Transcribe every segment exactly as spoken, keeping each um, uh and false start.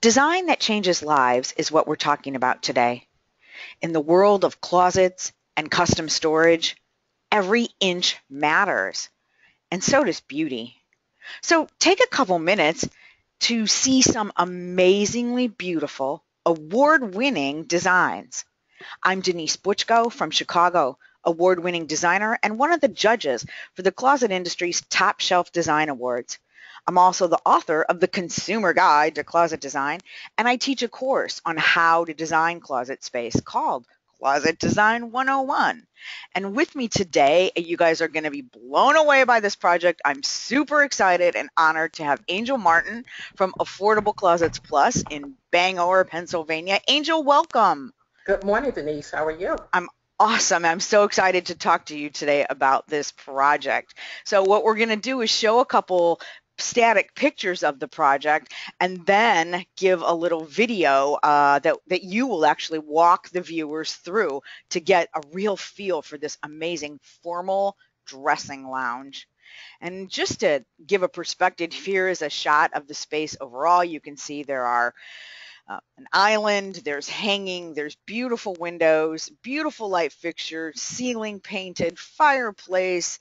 Design that changes lives is what we're talking about today. In the world of closets and custom storage, every inch matters, and so does beauty. So take a couple minutes to see some amazingly beautiful, award-winning designs. I'm Denise Butchko from Chicago, award-winning designer and one of the judges for the closet industry's Top Shelf Design Awards. I'm also the author of the Consumer Guide to Closet Design, and I teach a course on how to design closet space called Closet Design one oh one. And with me today, you guys are going to be blown away by this project. I'm super excited and honored to have Angel Martin from Affordable Closets Plus in Bangor, Pennsylvania. Angel, welcome. Good morning, Denise. How are you? I'm awesome. I'm so excited to talk to you today about this project. So what we're going to do is show a couple static pictures of the project and then give a little video uh, that, that you will actually walk the viewers through to get a real feel for this amazing formal dressing lounge. And just to give a perspective, here is a shot of the space overall. You can see there are Uh, an island, there's hanging, there's beautiful windows, beautiful light fixture, ceiling painted, fireplace,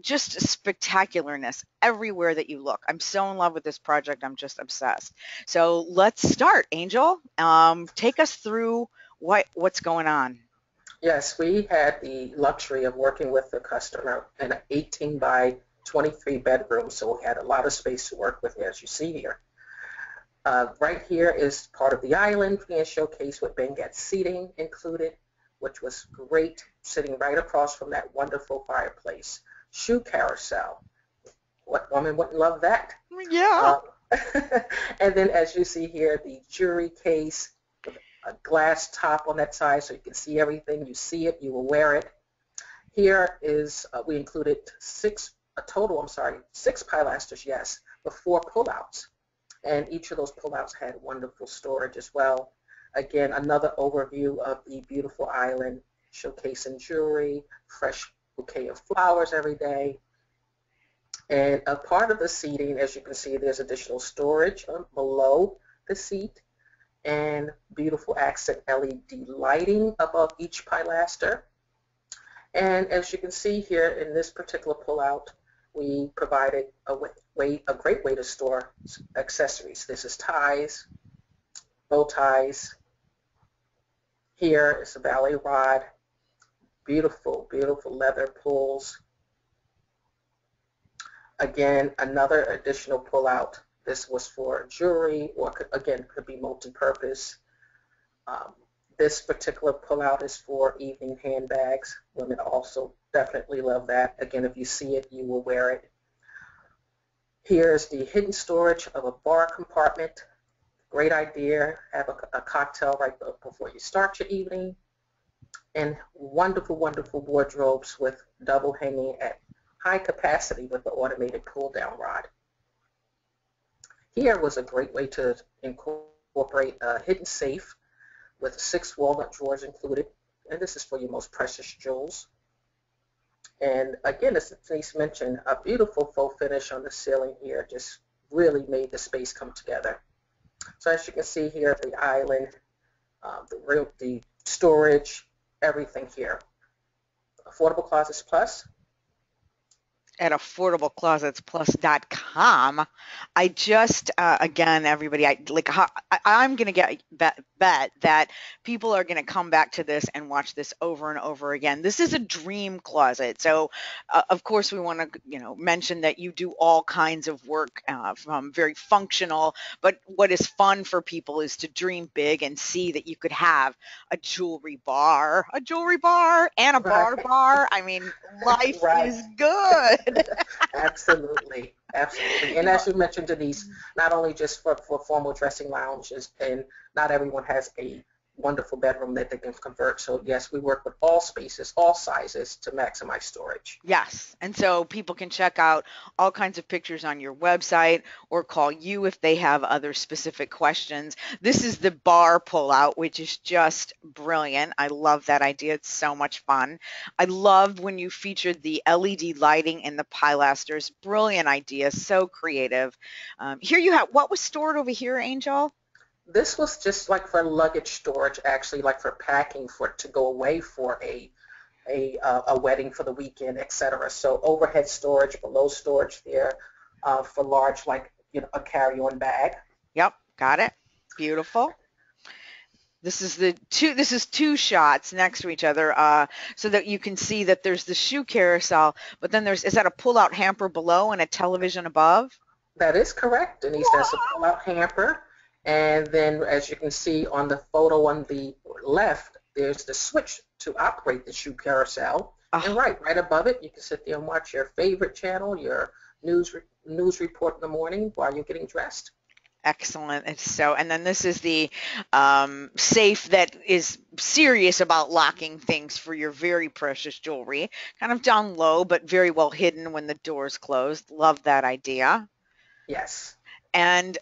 just spectacularness everywhere that you look. I'm so in love with this project. I'm just obsessed. So let's start, Angel. Um, take us through what, what's going on. Yes, we had the luxury of working with the customer in an eighteen by twenty-three bedroom, so we had a lot of space to work with, as you see here. Uh, right here is part of the island being showcased with banquette seating included, which was great, sitting right across from that wonderful fireplace. Shoe carousel. What woman wouldn't love that? Yeah. Uh, and then as you see here, the jewelry case, a glass top on that side so you can see everything. You see it, you will wear it. Here is, uh, we included six, a total, I'm sorry, six pilasters, yes, with four pullouts. And each of those pullouts had wonderful storage as well. Again, another overview of the beautiful island, showcasing jewelry, fresh bouquet of flowers every day. And a part of the seating, as you can see, there's additional storage below the seat and beautiful accent L E D lighting above each pilaster. And as you can see here in this particular pullout, we provided a, way, a great way to store accessories. This is ties, bow ties. Here is a ballet rod. Beautiful, beautiful leather pulls. Again, another additional pullout. This was for jewelry, or could, again, could be multi-purpose. Um, this particular pullout is for evening handbags. Women also definitely love that. Again, if you see it, you will wear it. Here's the hidden storage of a bar compartment. Great idea. Have a, a cocktail right before you start your evening. And wonderful, wonderful wardrobes with double hanging at high capacity with the automated pull-down rod. Here was a great way to incorporate a hidden safe with six walnut drawers included. And this is for your most precious jewels. And again, as Denise mentioned, a beautiful faux finish on the ceiling here just really made the space come together. So as you can see here, the island, uh, the, real, the storage, everything here. Affordable Closets Plus. At affordable closets plus dot com. I just, uh, again, everybody, I, like, I, I'm going to get bet, bet that people are going to come back to this and watch this over and over again. This is a dream closet. So, uh, of course, we want to, you know, mention that you do all kinds of work uh, from very functional, but what is fun for people is to dream big and see that you could have a jewelry bar, a jewelry bar, and a bar right. bar. I mean, life right. is good. Absolutely, absolutely. And as you mentioned, Denise, not only just for, for formal dressing lounges, and not everyone has a wonderful bedroom that they can convert. So yes, we work with all spaces, all sizes to maximize storage. Yes, and so people can check out all kinds of pictures on your website or call you if they have other specific questions. This is the bar pullout, which is just brilliant. I love that idea. It's so much fun. I loved when you featured the L E D lighting in the pilasters. Brilliant idea. So creative. Um, here you have, what was stored over here, Angel? This was just like for luggage storage, actually, like for packing, for to go away for a a, uh, a wedding, for the weekend, et cetera. So overhead storage, below storage there uh, for large, like you know, a carry-on bag. Yep, got it. Beautiful. This is the two. This is two shots next to each other, uh, so that you can see that there's the shoe carousel, but then there's is that a pull-out hamper below and a television above? That is correct, Denise. That's a pull-out hamper. And then, as you can see on the photo on the left, there's the switch to operate the shoe carousel. Oh. And right, right above it, you can sit there and watch your favorite channel, your news re news report in the morning while you're getting dressed. Excellent. And so, and then this is the um, safe that is serious about locking things for your very precious jewelry. Kind of down low, but very well hidden when the door's closed. Love that idea. Yes. And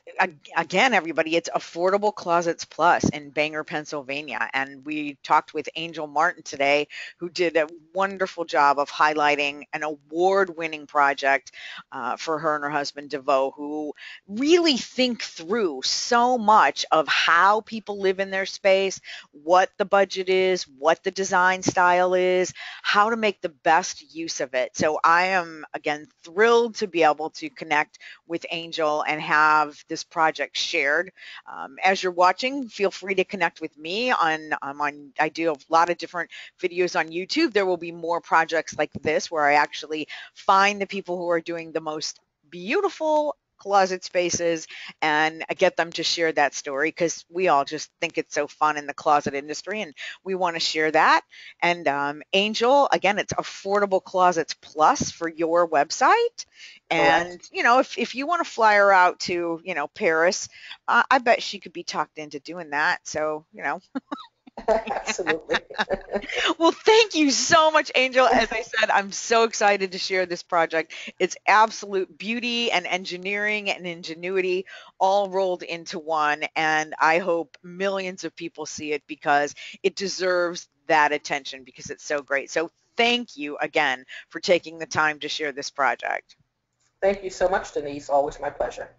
again, everybody, it's Affordable Closets Plus in Bangor, Pennsylvania. And we talked with Angel Martin today, who did a wonderful job of highlighting an award-winning project uh, for her and her husband, DeVoe, who really think through so much of how people live in their space, what the budget is, what the design style is, how to make the best use of it. So I am, again, thrilled to be able to connect with Angel and have have this project shared. Um, as you're watching, feel free to connect with me on, um, on, I do a lot of different videos on YouTube. There will be more projects like this where I actually find the people who are doing the most beautiful closet spaces and I get them to share that story, because we all just think it's so fun in the closet industry and we want to share that. And um, Angel, again, it's Affordable Closets Plus for your website. And, you know, if, if you want to fly her out to, you know, Paris, uh, I bet she could be talked into doing that. So, you know. Absolutely. Well, thank you so much, Angel. As I said, I'm so excited to share this project. It's absolute beauty and engineering and ingenuity all rolled into one. And I hope millions of people see it, because it deserves that attention, because it's so great. So thank you again for taking the time to share this project. Thank you so much, Denise. Always my pleasure.